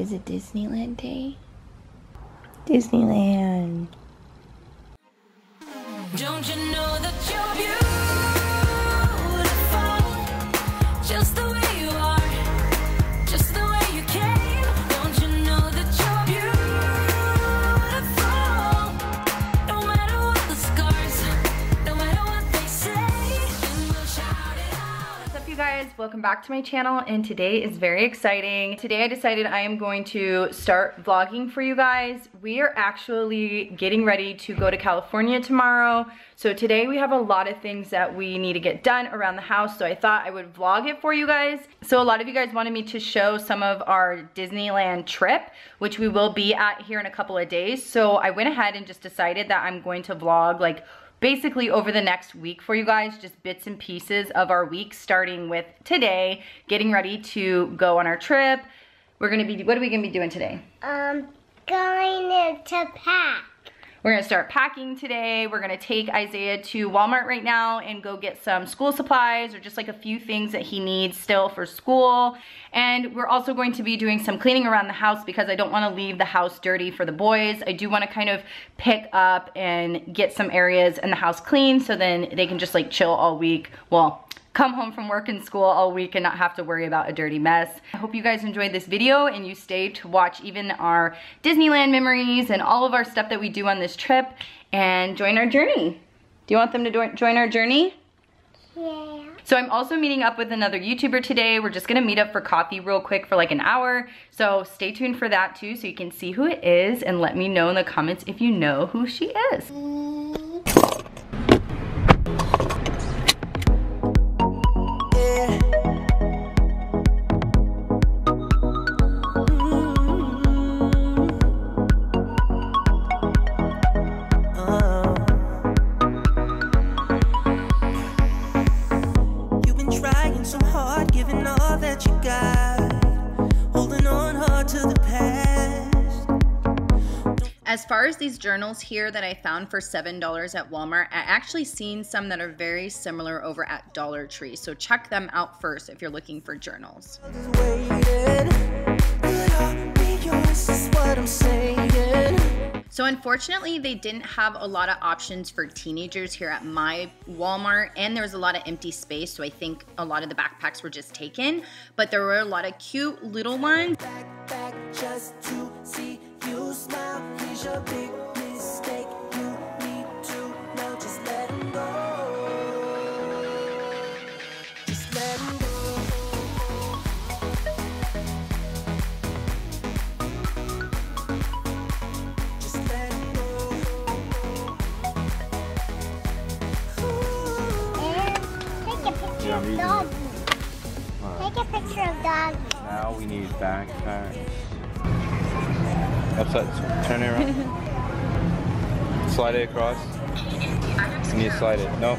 is a Disneyland day. Disneyland. Don't you know that you're beautiful, just the way you are, just the way you came. Don't you know that you're beautiful, no matter what the scars, no matter what they say, and we'll shout it out. What's up, you guys? Welcome back to my channel, and today is very exciting. Today I decided I am going to start vlogging for you guys. We are actually getting ready to go to California tomorrow. So today we have a lot of things that we need to get done around the house, so I thought I would vlog it for you guys. So a lot of you guys wanted me to show some of our Disneyland trip, which we will be at here in a couple of days. So I went ahead and just decided that I'm going to vlog like basically over the next week for you guys, just bits and pieces of our week, starting with today, getting ready to go on our trip. We're gonna be, what are we gonna be doing today? Going to pack. We're gonna start packing today. We're gonna take Isaiah to Walmart right now and go get some school supplies, or just like a few things that he needs still for school. And we're also going to be doing some cleaning around the house because I don't wanna leave the house dirty for the boys. I do wanna kind of pick up and get some areas in the house clean so then they can just like chill all week. Well, come home from work and school all week and not have to worry about a dirty mess. I hope you guys enjoyed this video and you stay to watch even our Disneyland memories and all of our stuff that we do on this trip and join our journey. Do you want them to join our journey? Yeah. So I'm also meeting up with another YouTuber today. We're just gonna meet up for coffee real quick for like an hour. So stay tuned for that too, so you can see who it is, and let me know in the comments if you know who she is. As far as these journals here that I found for $7 at Walmart, I actually seen some that are very similar over at Dollar Tree. So check them out first if you're looking for journals. So unfortunately, they didn't have a lot of options for teenagers here at my Walmart, and there was a lot of empty space, so I think a lot of the backpacks were just taken, but there were a lot of cute little ones. Backpack just to see you smile. Here's your big mistake. You need to know. Just let him go. Just let him go. Take a picture of dog. Now we need backpacks. Upside, turn it around. Slide it across. And you slide it. No,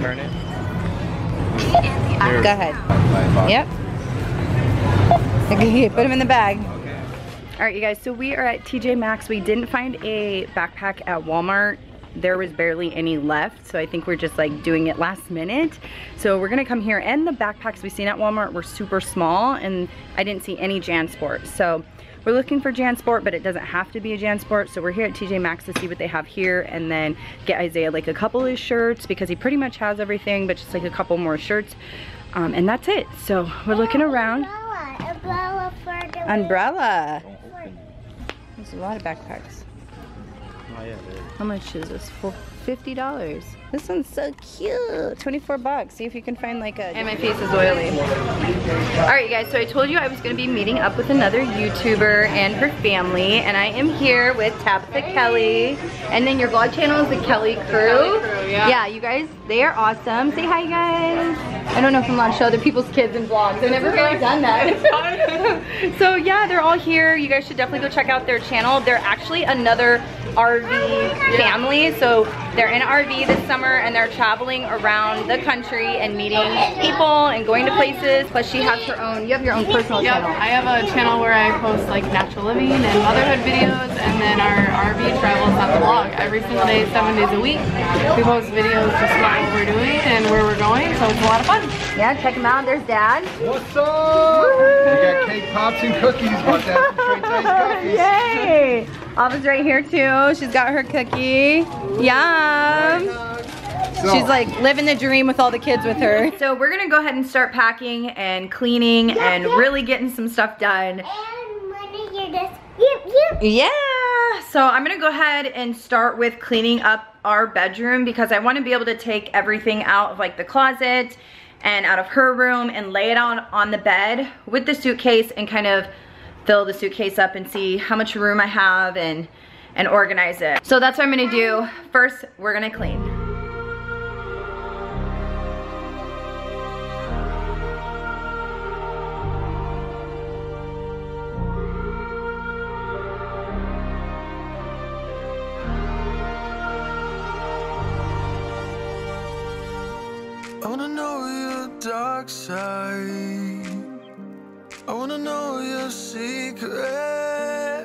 turn it. Go ahead. Yep. Okay, put him in the bag. Okay. All right, you guys, so we are at TJ Maxx. We didn't find a backpack at Walmart. There was barely any left, so I think we're just like doing it last minute. So we're gonna come here, and the backpacks we seen at Walmart were super small, and I didn't see any Jansport. So we're looking for Jansport, but it doesn't have to be a Jansport. So we're here at TJ Maxx to see what they have here, and then get Isaiah like a couple of his shirts because he pretty much has everything, but just like a couple more shirts, and that's it. So we're looking around. Umbrella for the umbrella. There's a lot of backpacks. Oh, yeah, how much is this? $50. This one's so cute. 24 bucks. See if you can find like a... And my face is oily. All right, you guys. So I told you I was going to be meeting up with another YouTuber and her family. And I am here with Tabitha Kelly. And then your vlog channel is The Kelly Crew. The Kelly Crew, yeah, you guys, they are awesome. Say hi, guys. I don't know if I'm allowed to show other people's kids in vlogs. I've never really done that. So yeah, they're all here. You guys should definitely go check out their channel. They're actually another RV family, so they're in an RV this summer and they're traveling around the country and meeting people and going to places. Plus she has her own, you have your own personal channel. I have a channel where I post like natural living and motherhood videos, and then our RV travels on the vlog every single day, 7 days a week. We post videos just about what we're doing and where we're going, so it's a lot of fun. Yeah, check them out. There's Dad. What's up? We got cake, pops, and cookies. But that's Yay! Alva's right here too. She's got her cookie. Ooh, yum! She's like living the dream with all the kids with her. So we're gonna go ahead and start packing and cleaning and really getting some stuff done. And when you hear this, yeah! So I'm gonna go ahead and start with cleaning up our bedroom because I want to be able to take everything out of like the closet and out of her room and lay it on the bed with the suitcase and kind of fill the suitcase up and see how much room I have and organize it. So that's what I'm gonna do. First, we're gonna clean. Dark side, I wanna know your secrets.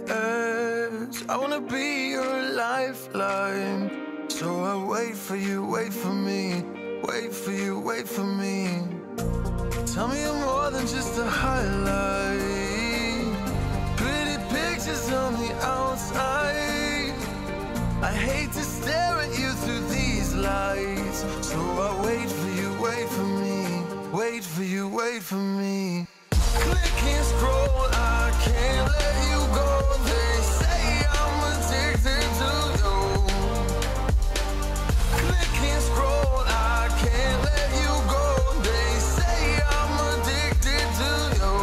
I wanna be your lifeline. So I wait for you, wait for me, wait for you, wait for me. Tell me you're more than just a highlight. Pretty pictures on the outside. I hate to stare at you through these lights. So I wait for you, wait for me. Wait for you, wait for me. Click and scroll, I can't let you go. They say I'm addicted to you. Click and scroll, I can't let you go. They say I'm addicted to you.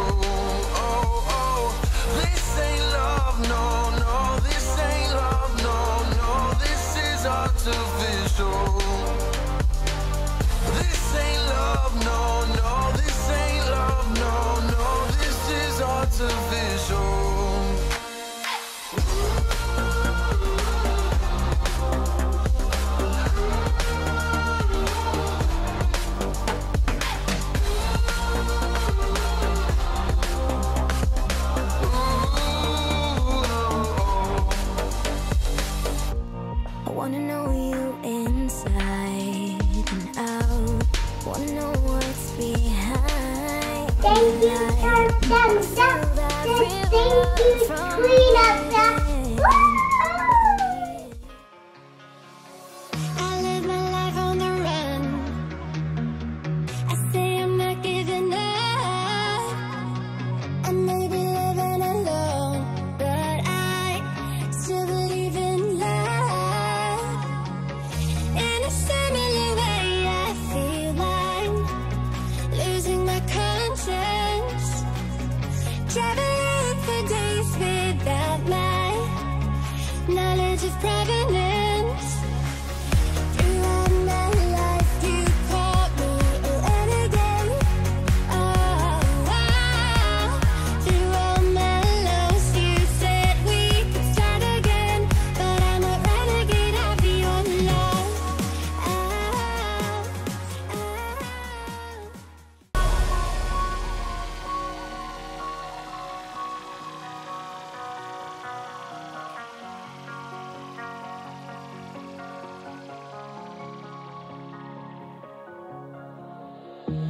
Oh, oh, this ain't love, no, no. This ain't love, no, no. This is artificial. This ain't love, no. Visual. I wanna know you inside and out. Wanna know what's behind. Thank you for thumbs up. Thank you, clean up that.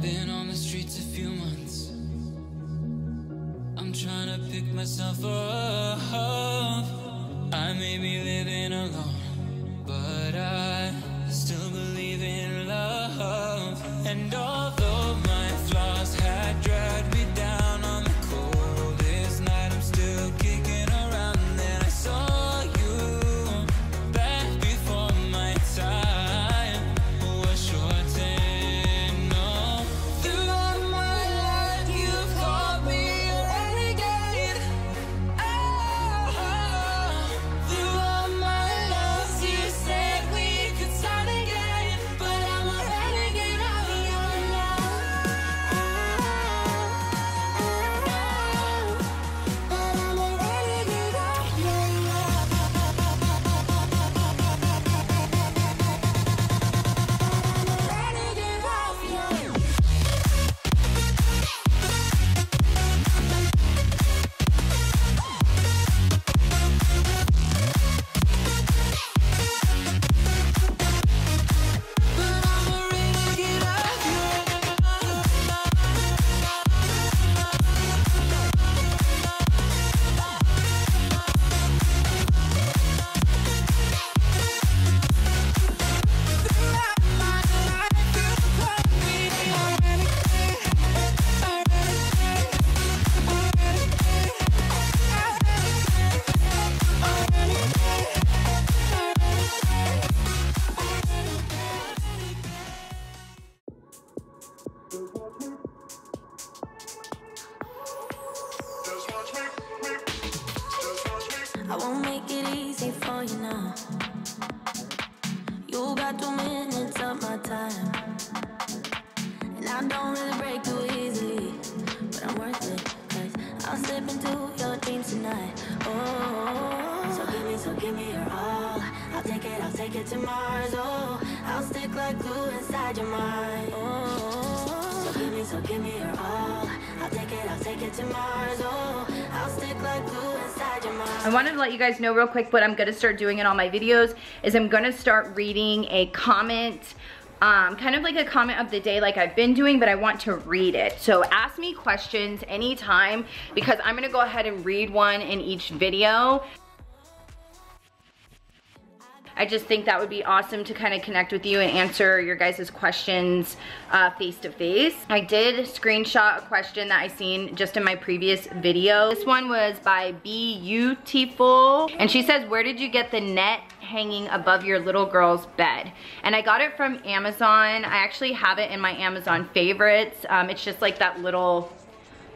Been on the streets a few months. I'm trying to pick myself up. I may be living alone, but I still believe in love. And although my flaws had dragged me down on the coldest night, I'm still kicking around. Then I saw you back before my time. I won't make it easy for you now. You got 2 minutes of my time, and I don't really break too easily, but I'm worth it, 'cause I'll slip into your dreams tonight. Oh, so give me your all. I'll take it to Mars. Oh, I'll stick like glue inside your mind. Oh, so give me your all. I'll take it to Mars. Oh, I'll stick like glue inside your mind. I wanted to let you guys know real quick what I'm gonna start doing in all my videos is I'm gonna start reading a comment, kind of like a comment of the day like I've been doing, but I want to read it. So ask me questions anytime because I'm gonna go ahead and read one in each video. I just think that would be awesome to kind of connect with you and answer your guys' questions face to face. I did screenshot a question that I seen just in my previous video. This one was by Beautiful, and she says, where did you get the net hanging above your little girl's bed? And I got it from Amazon. I actually have it in my Amazon favorites. It's just like that little,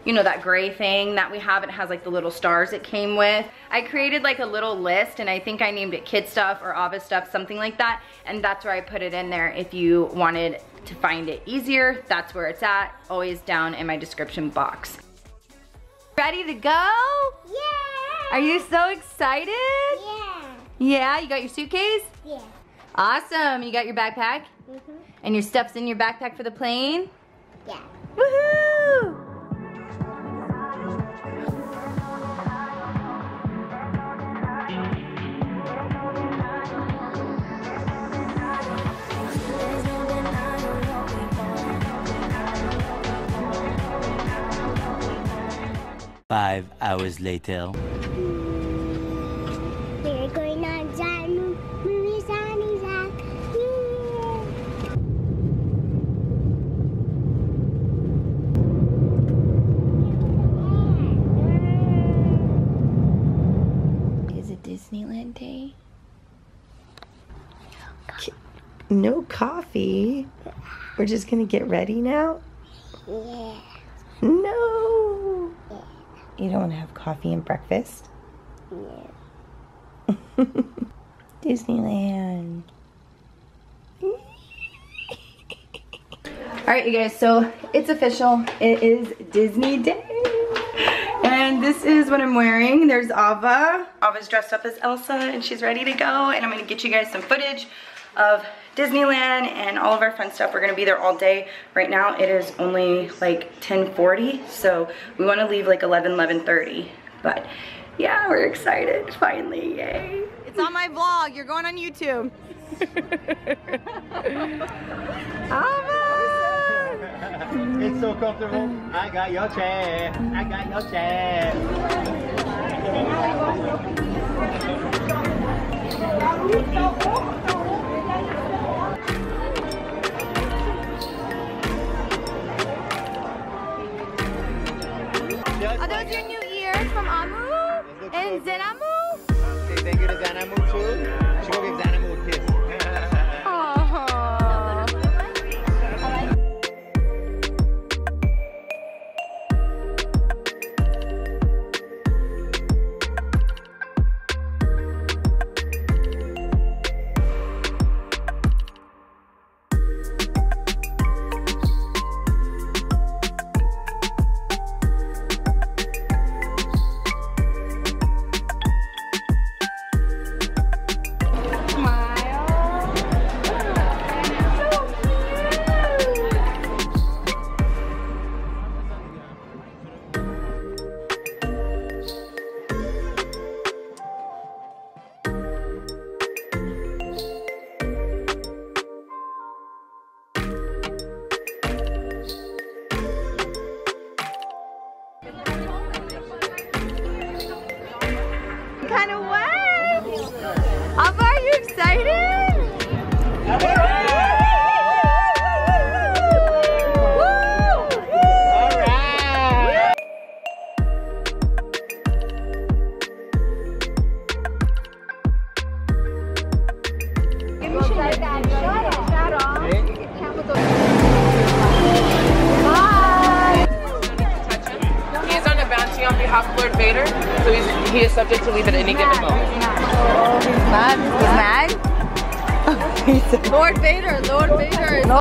you know, that gray thing that we have. It has like the little stars it came with. I created like a little list and I think I named it Kid Stuff or Ava Stuff, something like that. And that's where I put it in there. If you wanted to find it easier, that's where it's at. Always down in my description box. Ready to go? Yeah! Are you so excited? Yeah! Yeah, you got your suitcase? Yeah. Awesome, you got your backpack? Mm-hmm. And your stuff's in your backpack for the plane? Yeah. Woohoo! Five hours later. We're going on Zanamu, Mummy's Zanamu Zach. Yeah. Is it Disneyland day? No coffee. We're just gonna get ready now? Yeah. No. You don't want to have coffee and breakfast? Yeah. Disneyland. Alright you guys, so it's official. It is Disney Day. And this is what I'm wearing. There's Ava. Ava's dressed up as Elsa and she's ready to go. And I'm going to get you guys some footage of Disneyland and all of our fun stuff. We're gonna be there all day. Right now it is only like 10:40, so we want to leave like 11:30, but yeah, we're excited, finally. Yay, it's on my vlog. You're going on YouTube. Ava! It's so comfortable. I got your chair, I got your chair. Are those your new ears from Amu and Zanamu? Say thank you to Zanamu too. She will give Zanamu a kiss. Hands on the bounty on behalf of Lord Vader, so he's He is subject to leave at any given moment. He's mad. He's mad. Lord Vader. Lord Vader. Is